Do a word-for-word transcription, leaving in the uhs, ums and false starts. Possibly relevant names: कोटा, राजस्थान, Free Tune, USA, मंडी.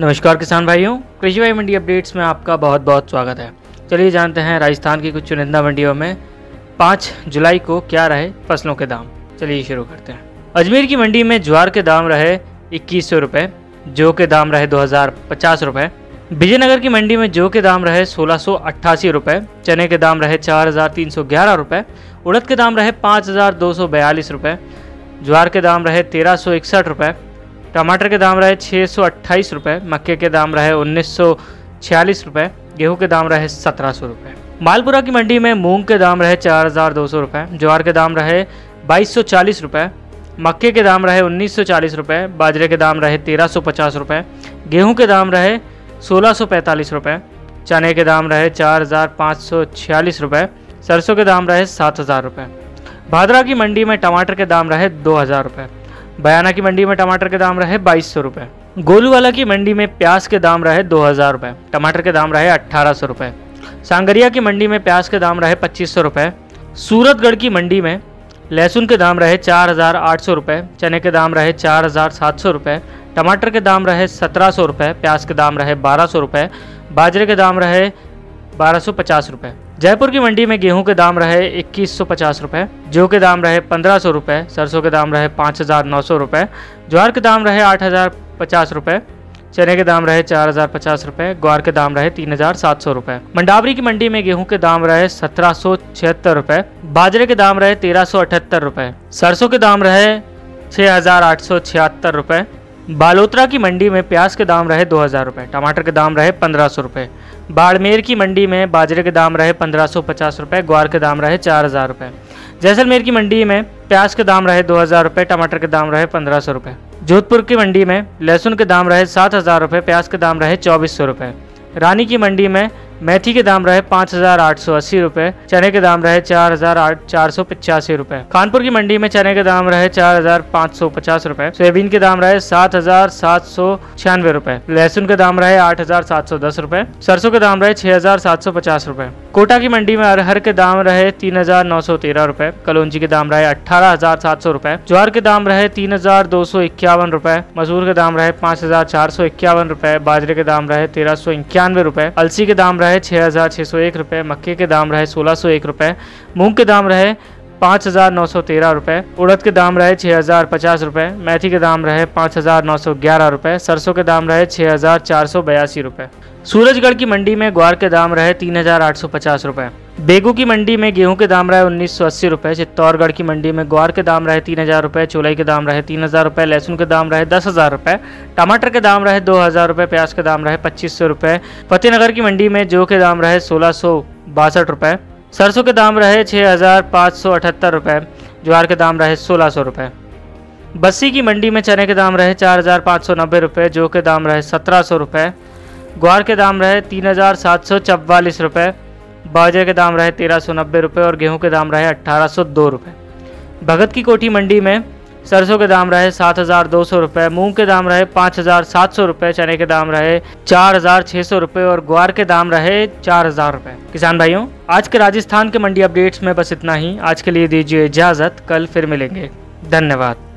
नमस्कार किसान भाइयों, कृषि भाई मंडी अपडेट्स में आपका बहुत बहुत स्वागत है। चलिए जानते हैं राजस्थान की कुछ चुनिंदा मंडियों में पाँच जुलाई को क्या रहे फसलों के दाम। चलिए शुरू करते हैं। अजमेर की मंडी में ज्वार के दाम रहे इक्कीस सौ रुपये, जौ के दाम रहे दो हज़ार पचास रुपये। विजयनगर की मंडी में जौ के दाम रहे सोलह सौ अट्ठासी रुपये, चने के दाम रहे चार हज़ार तीन सौ ग्यारह रुपये, उड़द के दाम रहे पाँच हज़ार दो सौ बयालीस रुपये, ज्वार के दाम रहे तेरह सौ इकसठ रुपये, टमाटर के दाम रहे छः सौ अट्ठाईस रुपये, मक्के के दाम रहे उन्नीस सौ छियालीस रुपये, गेहूँ के दाम रहे सत्रह सौ रुपये। मालपुरा की मंडी में मूंग के दाम रहे चार हज़ार दो सौ रुपये, ज्वार के दाम रहे बाईस सौ चालीस रुपये, मक्के के दाम रहे उन्नीस सौ चालीस रुपये, बाजरे के दाम रहे तेरह सौ पचास रुपये, गेहूँ के दाम रहे सोलह सौ पैंतालीस रुपये, चने के दाम रहे चार हज़ार पाँच सौ छियालीस रुपये, सरसों के दाम रहे सात हज़ार रुपये। भादरा की मंडी में टमाटर के दाम रहे दो हज़ार रुपये, बयाना की मंडी में टमाटर के दाम रहे बाईस सौ रुपये, गोलूवाला की मंडी में प्याज के दाम रहे दो हज़ार रुपये, टमाटर के दाम रहे अट्ठारह सौ रुपये, सांगरिया की मंडी में प्याज के दाम रहे पच्चीस सौ रुपये, सूरतगढ़ की मंडी में लहसुन के दाम रहे चार हज़ार आठ सौ रुपये, चने के दाम रहे चार हज़ार सात सौ रुपये, टमाटर के दाम रहे सत्रह सौ रुपये, प्याज के दाम रहे बारह सौ रुपये, बाजरे के दाम रहे बारह सौ पचास रुपये। जयपुर की मंडी में गेहूं के दाम रहे इक्कीस सौ पचास रुपये, जौ के दाम रहे पंद्रह सौ रुपये, सरसों के दाम रहे पाँच हज़ार नौ सौ रुपये, ज्वार के दाम रहे आठ हज़ार पचास रुपये, चने के दाम रहे चार हज़ार पचास रुपये, ग्वार के दाम रहे तीन हज़ार सात सौ रुपये। मंडावरी की मंडी में गेहूं के दाम रहे सत्रह सौ छिहत्तर रुपये, बाजरे के दाम रहे तेरह सौ अठहत्तर रुपये, सरसों के दाम रहे छः हज़ार आठ सौ छिहत्तर रुपये। बालोतरा की मंडी में प्याज के दाम रहे दो हज़ार रुपये, टमाटर के दाम रहे पंद्रह सौ रुपये, बाड़मेर की मंडी में बाजरे के दाम रहे पंद्रह सौ पचास रुपये, ग्वार के दाम रहे चार हज़ार रुपये। जैसलमेर की मंडी में प्याज के दाम रहे दो हज़ार रुपये, टमाटर के दाम रहे पंद्रह सौ रुपये, जोधपुर की मंडी में लहसुन के दाम रहे सात हज़ार रुपये, प्याज के दाम रहे चौबीस सौ रुपये, रानी की मंडी में मेथी के दाम रहे पाँच हज़ार आठ सौ अस्सी रुपये, चने के दाम रहे चार हज़ार आठ चार सौ पचासी रुपये, कानपुर की मंडी में चने के दाम रहे चार हज़ार पाँच सौ पचास रुपये, सोयाबीन के दाम रहे सात हज़ार सात सौ छियानवे रुपये, लहसुन के दाम रहे आठ हज़ार सात सौ दस रुपये, सरसों के दाम रहे छः हज़ार सात सौ पचास रुपये। कोटा की मंडी में अरहर के दाम रहे तीन हज़ार नौ सौ तेरह रुपये, कलौंजी के दाम रहे अठारह हज़ार सात सौ रुपये, ज्वार के दाम रहे तीन हज़ार दो सौ इक्यावन रुपये, मसूर के दाम रहे पाँच हज़ार चार सौ इक्यावन रुपये, बाजरे के दाम रहे तेरह सौ इक्यानवे रुपये, अलसी के दाम रहे छः हज़ार छः सौ एक रुपये, मक्के के दाम रहे सोलह सौ एक रुपये, मूंग के दाम रहे पाँच हज़ार नौ सौ तेरह रुपये, उड़द के दाम रहे छः हज़ार पचास रुपये, मेथी के दाम रहे पाँच हज़ार नौ सौ ग्यारह रुपये, सरसों के दाम रहे छः हज़ार चार सौ बयासी रुपये। सूरजगढ़ की मंडी में ग्वार के दाम रहे तीन हज़ार आठ सौ पचास रुपये, बेगू की मंडी में गेहूं के दाम रहे उन्नीस सौ अस्सी रुपये, चित्तौड़गढ़ की मंडी में ग्वार के दाम रहे तीन हज़ार रुपये, चोलाई के दाम रहे तीन हज़ार रुपये, लहसुन के दाम रहे दस हज़ार रुपये, टमाटर के दाम रहे दो हज़ार रुपये, प्याज के दाम रहे पच्चीस सौ रुपये। फतेहनगर की मंडी में जौ के दाम रहे सोलह सौ बासठ रुपये, सरसों के दाम रहे छः हज़ार पाँच सौ अठहत्तर रुपये, ज्वार के दाम रहे सोलह सौ रुपये। बस्सी की मंडी में चने के दाम रहे चार हज़ार पाँच सौ नब्बे रुपये, जौ के दाम रहे सत्रह सौ रुपये, ग्वार के दाम रहे तीन हज़ार सात सौ चवालीस रुपये, बाजरे के दाम रहे तेरह सौ नब्बे रुपये और गेहूं के दाम रहे अट्ठारह सौ दो रुपये। भगत की कोठी मंडी में सरसों के दाम रहे सात हज़ार दो सौ रुपये, मूंग के दाम रहे पाँच हज़ार सात सौ रुपये, चने के दाम रहे चार हज़ार छः सौ रुपये और ग्वार के दाम रहे चार हज़ार रुपये। किसान भाइयों, आज के राजस्थान के मंडी अपडेट्स में बस इतना ही। आज के लिए दीजिए इजाज़त, कल फिर मिलेंगे, धन्यवाद।